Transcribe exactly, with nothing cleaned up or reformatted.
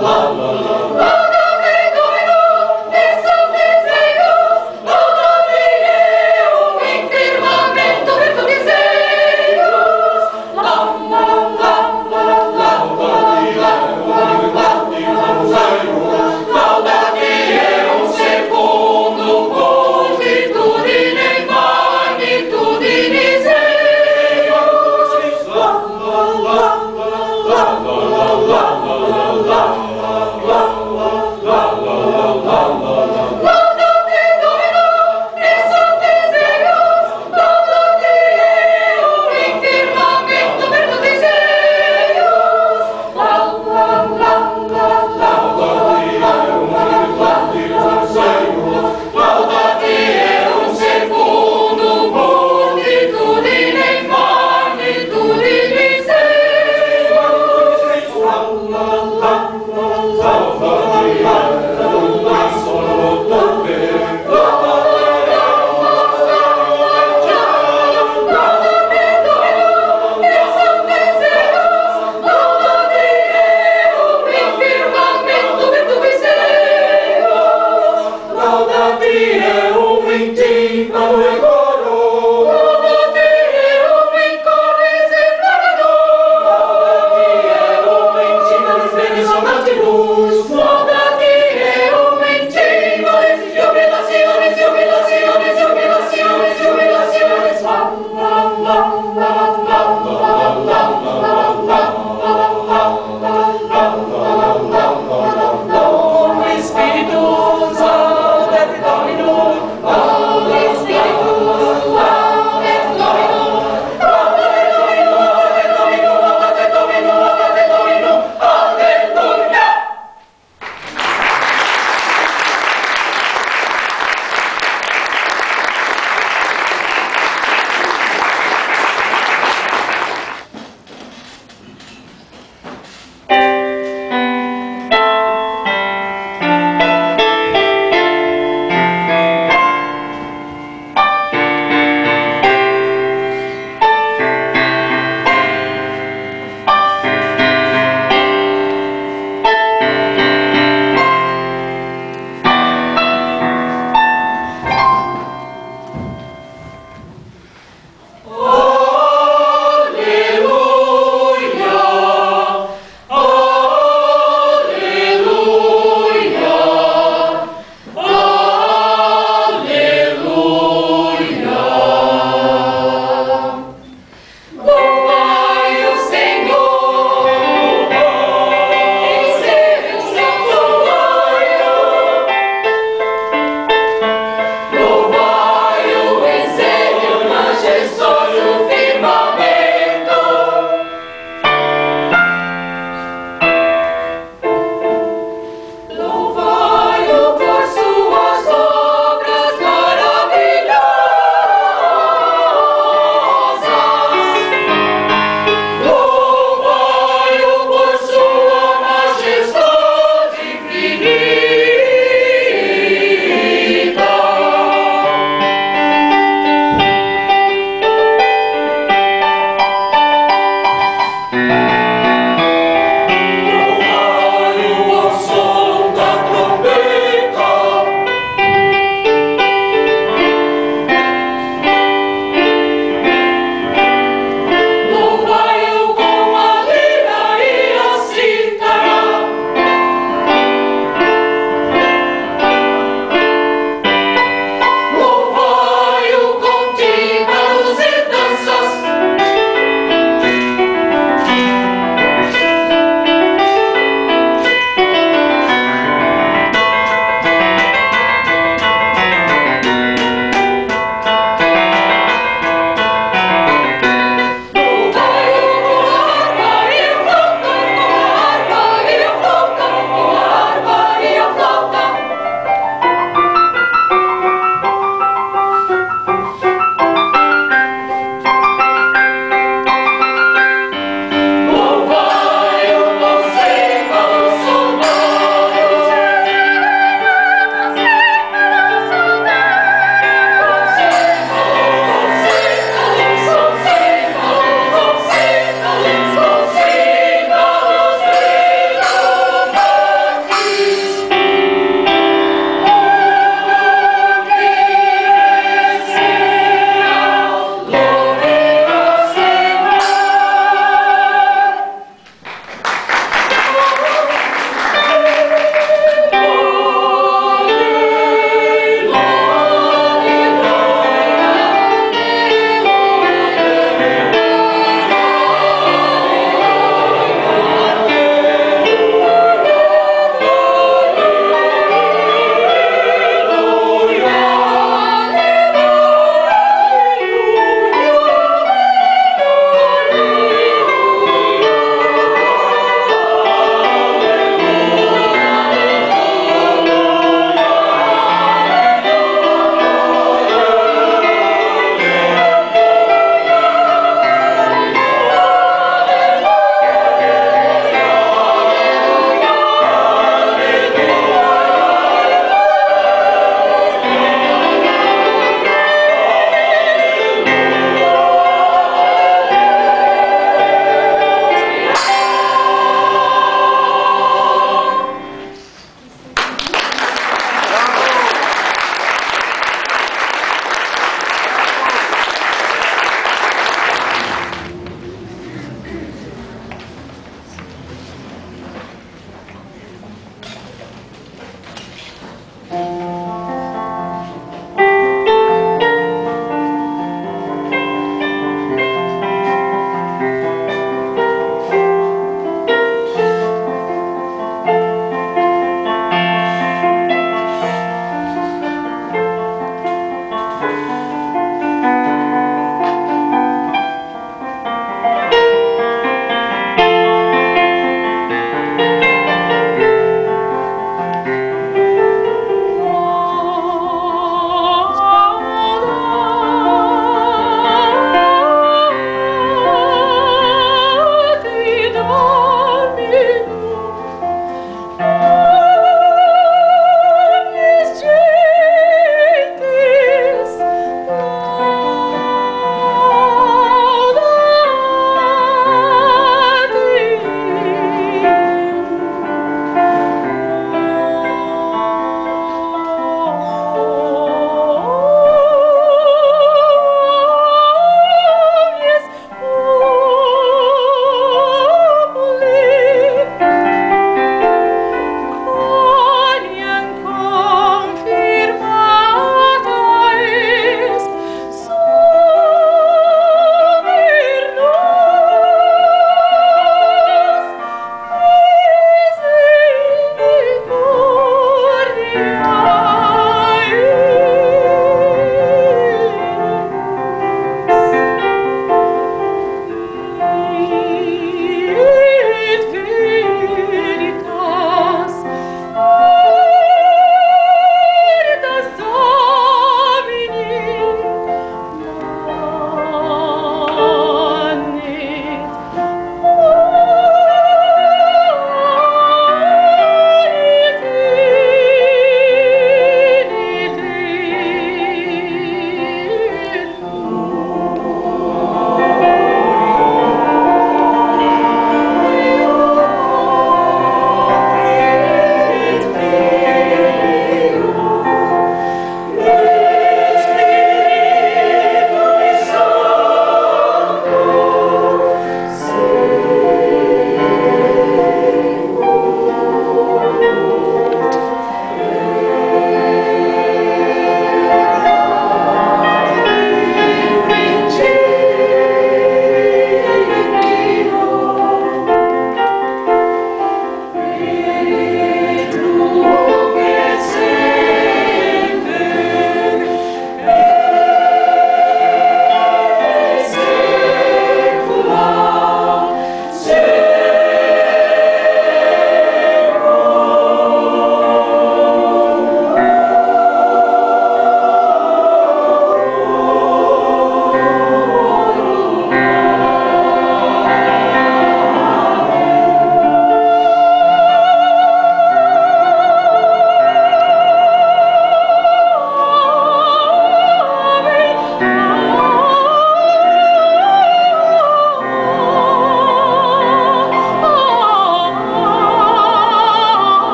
Wow.